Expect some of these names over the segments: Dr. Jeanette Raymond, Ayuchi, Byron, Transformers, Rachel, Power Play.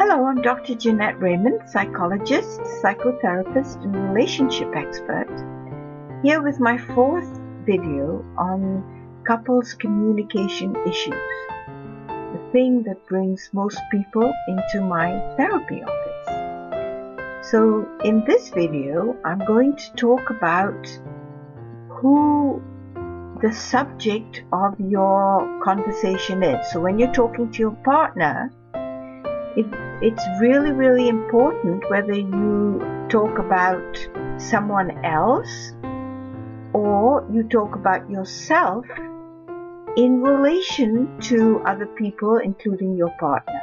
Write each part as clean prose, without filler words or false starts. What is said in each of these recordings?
Hello, I'm Dr. Jeanette Raymond, psychologist, psychotherapist, and relationship expert, here with my fourth video on couples communication issues, the thing that brings most people into my therapy office. So in this video, I'm going to talk about who the subject of your conversation is. So when you're talking to your partner, it's really, really important whether you talk about someone else or you talk about yourself in relation to other people, including your partner.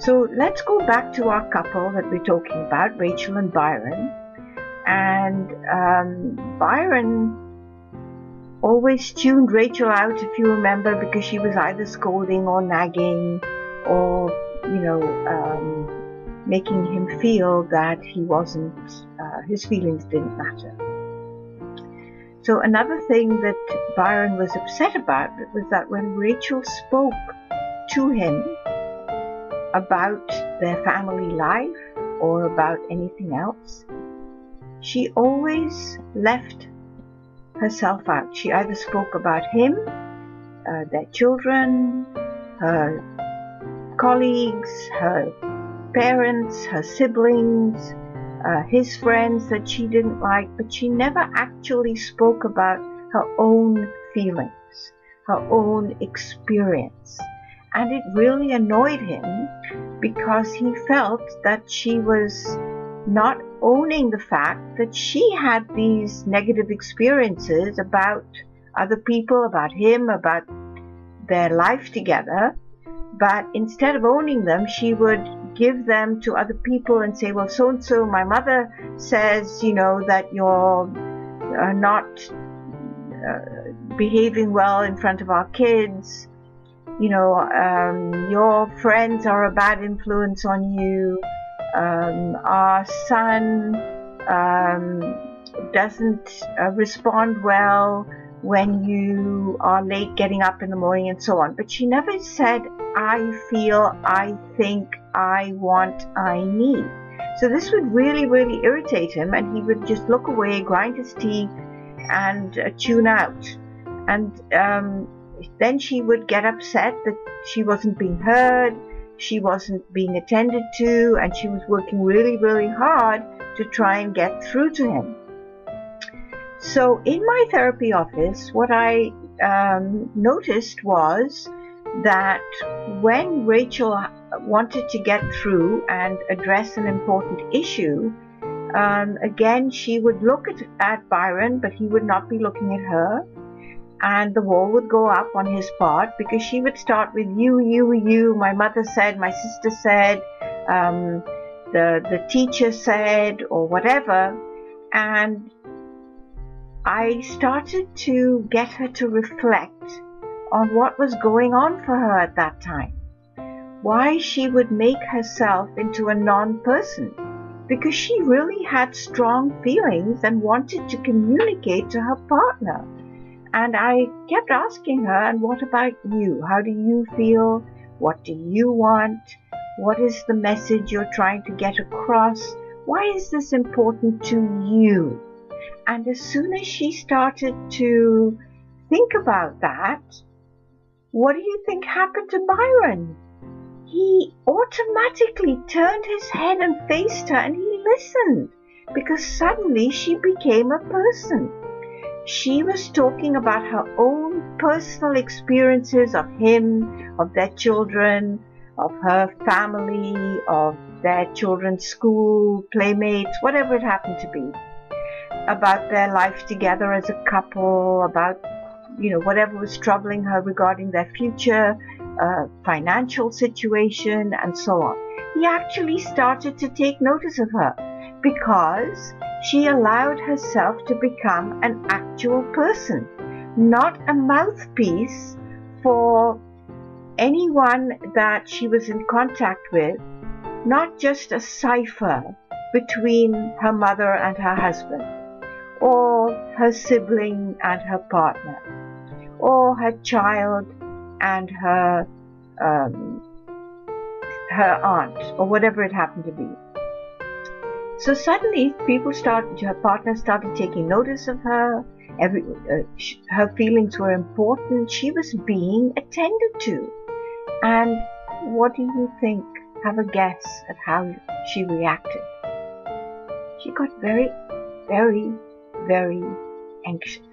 So let's go back to our couple that we're talking about, Rachel and Byron. And Byron always tuned Rachel out, if you remember, because she was either scolding or nagging or making him feel that he wasn't, his feelings didn't matter. So another thing that Byron was upset about was that when Rachel spoke to him about their family life or about anything else, she always left herself out. She either spoke about him, their children, her colleagues, her parents, her siblings, his friends that she didn't like, but she never actually spoke about her own feelings, her own experience. And it really annoyed him because he felt that she was not owning the fact that she had these negative experiences about other people, about him, about their life together. But instead of owning them, she would give them to other people and say, well, so-and-so, my mother says, you know, that you're not behaving well in front of our kids. You know, your friends are a bad influence on you. Our son doesn't respond well when you are late getting up in the morning, and so on. But she never said, I feel, I think, I want, I need. So this would really, really irritate him, and he would just look away, grind his teeth, and tune out. And then she would get upset that she wasn't being heard, she wasn't being attended to, and she was working really, really hard to try and get through to him. So in my therapy office, what I noticed was that when Rachel wanted to get through and address an important issue, again, she would look at Byron, but he would not be looking at her. And the wall would go up on his part because she would start with you, my mother said, my sister said, the teacher said, or whatever. And I started to get her to reflect on what was going on for her at that time. Why she would make herself into a non-person. Because she really had strong feelings and wanted to communicate to her partner. And I kept asking her, and what about you? How do you feel? What do you want? What is the message you're trying to get across? Why is this important to you? And as soon as she started to think about that, what do you think happened to Byron? He automatically turned his head and faced her, and he listened because suddenly she became a person. She was talking about her own personal experiences of him, of their children, of her family, of their children's school, playmates, whatever it happened to be. About their life together as a couple, about, you know, whatever was troubling her regarding their future, financial situation, and so on. He actually started to take notice of her because she allowed herself to become an actual person, not a mouthpiece for anyone that she was in contact with, not just a cipher between her mother and her husband, or her sibling and her partner, or her child and her aunt or whatever it happened to be. So suddenly her partner started taking notice of her. Her feelings were important. She was being attended to. And what do you think? Have a guess at how she reacted. She got very, very, very anxious.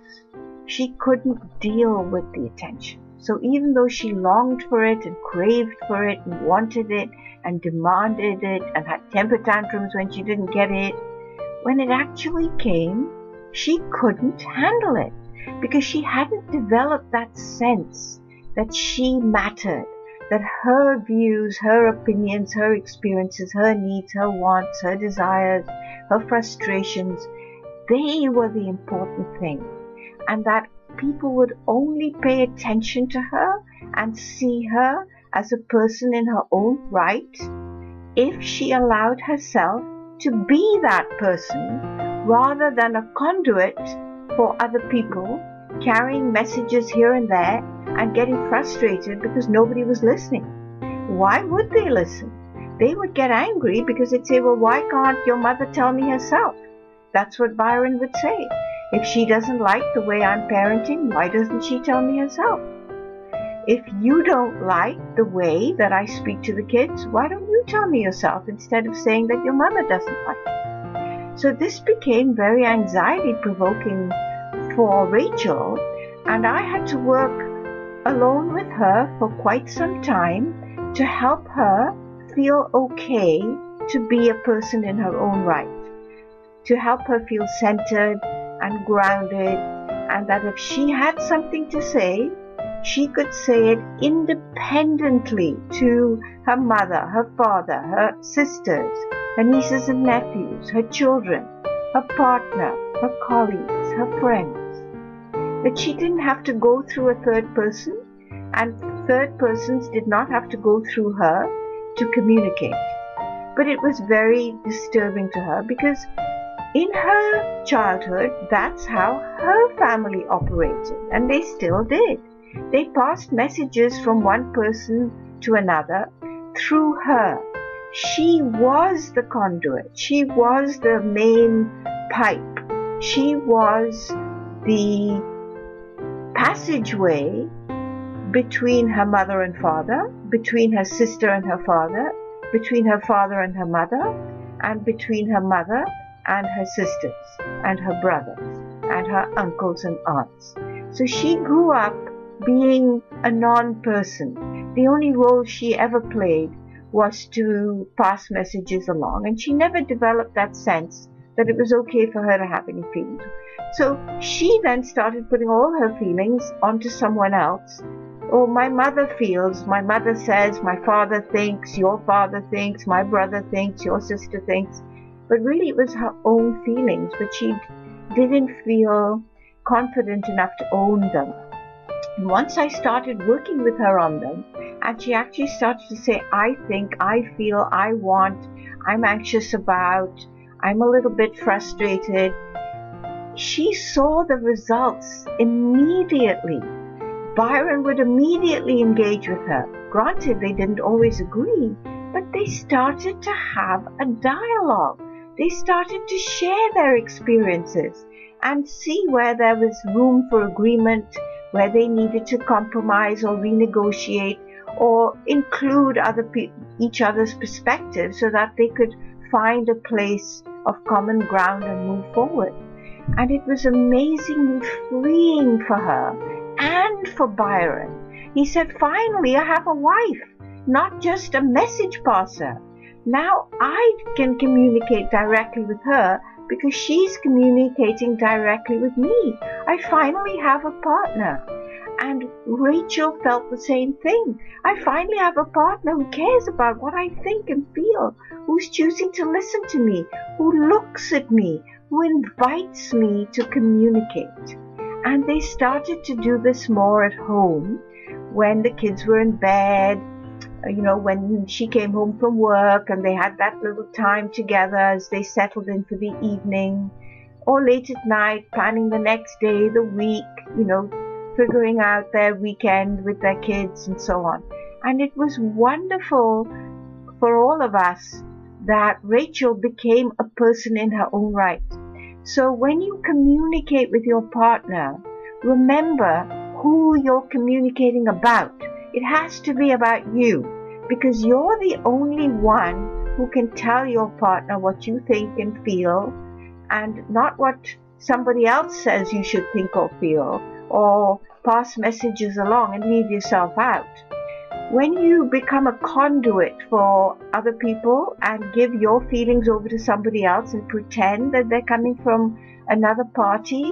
She couldn't deal with the attention. So even though she longed for it and craved for it and wanted it and demanded it and had temper tantrums when she didn't get it, when it actually came, she couldn't handle it because she hadn't developed that sense that she mattered, that her views, her opinions, her experiences, her needs, her wants, her desires, her frustrations, they were the important thing, and that people would only pay attention to her and see her as a person in her own right if she allowed herself to be that person rather than a conduit for other people, carrying messages here and there and getting frustrated because nobody was listening. Why would they listen? They would get angry because they'd say, well, why can't your mother tell me herself? That's what Byron would say. If she doesn't like the way I'm parenting, why doesn't she tell me herself? If you don't like the way that I speak to the kids, why don't you tell me yourself instead of saying that your mother doesn't like it? So this became very anxiety-provoking for Rachel, and I had to work alone with her for quite some time to help her feel okay to be a person in her own right, to help her feel centered and grounded, and that if she had something to say, she could say it independently to her mother, her father, her sisters, her nieces and nephews, her children, her partner, her colleagues, her friends. That she didn't have to go through a third person, and third persons did not have to go through her to communicate. But it was very disturbing to her because in her childhood, that's how her family operated, and they still did. They passed messages from one person to another through her. She was the conduit. She was the main pipe. She was the passageway between her mother and father, between her sister and her father, between her father and her mother, and between her mother and her sisters and her brothers and her uncles and aunts. So she grew up being a non-person. The only role she ever played was to pass messages along, and she never developed that sense that it was okay for her to have any feelings. So she then started putting all her feelings onto someone else. Oh, my mother feels, my mother says, my father thinks, your father thinks, my brother thinks, your sister thinks. But really it was her own feelings, but she didn't feel confident enough to own them. And once I started working with her on them, and she actually started to say, I think, I feel, I want, I'm anxious about, I'm a little bit frustrated. She saw the results immediately. Byron would immediately engage with her. Granted, they didn't always agree, but they started to have a dialogue. They started to share their experiences and see where there was room for agreement, where they needed to compromise or renegotiate or include each other's perspective so that they could find a place of common ground and move forward. And it was amazingly freeing for her and for Byron. He said, finally, I have a wife, not just a message passer. Now I can communicate directly with her because she's communicating directly with me. I finally have a partner. And Rachel felt the same thing. I finally have a partner who cares about what I think and feel, who's choosing to listen to me, who looks at me, who invites me to communicate. And they started to do this more at home when the kids were in bed, when she came home from work, and they had that little time together as they settled in for the evening, or late at night, planning the next day, the week, figuring out their weekend with their kids and so on. And it was wonderful for all of us that Rachel became a person in her own right. So when you communicate with your partner, remember who you're communicating about. It has to be about you, because you're the only one who can tell your partner what you think and feel, and not what somebody else says you should think or feel, or pass messages along and leave yourself out. When you become a conduit for other people and give your feelings over to somebody else and pretend that they're coming from another party,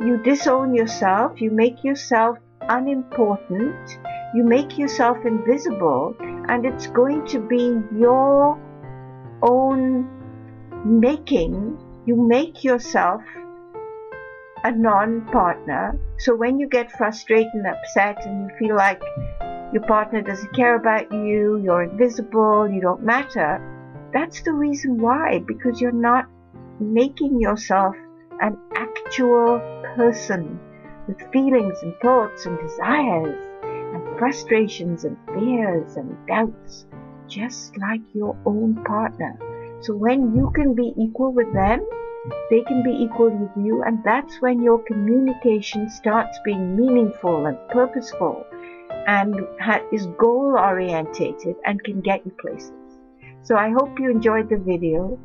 you disown yourself, you make yourself unimportant, you make yourself invisible, and it's going to be your own making. You make yourself a non-partner. So when you get frustrated and upset and you feel like your partner doesn't care about you, you're invisible, you don't matter, that's the reason why, because you're not making yourself an actual person with feelings and thoughts and desires and frustrations and fears and doubts, just like your own partner. So when you can be equal with them, they can be equal with you, and that's when your communication starts being meaningful and purposeful and is goal-orientated and can get you places. So I hope you enjoyed the video.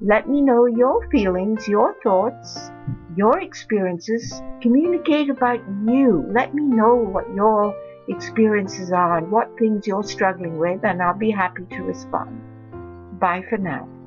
Let me know your feelings, your thoughts, your experiences. Communicate about you. Let me know what your experiences are and what things you're struggling with, and I'll be happy to respond. Bye for now.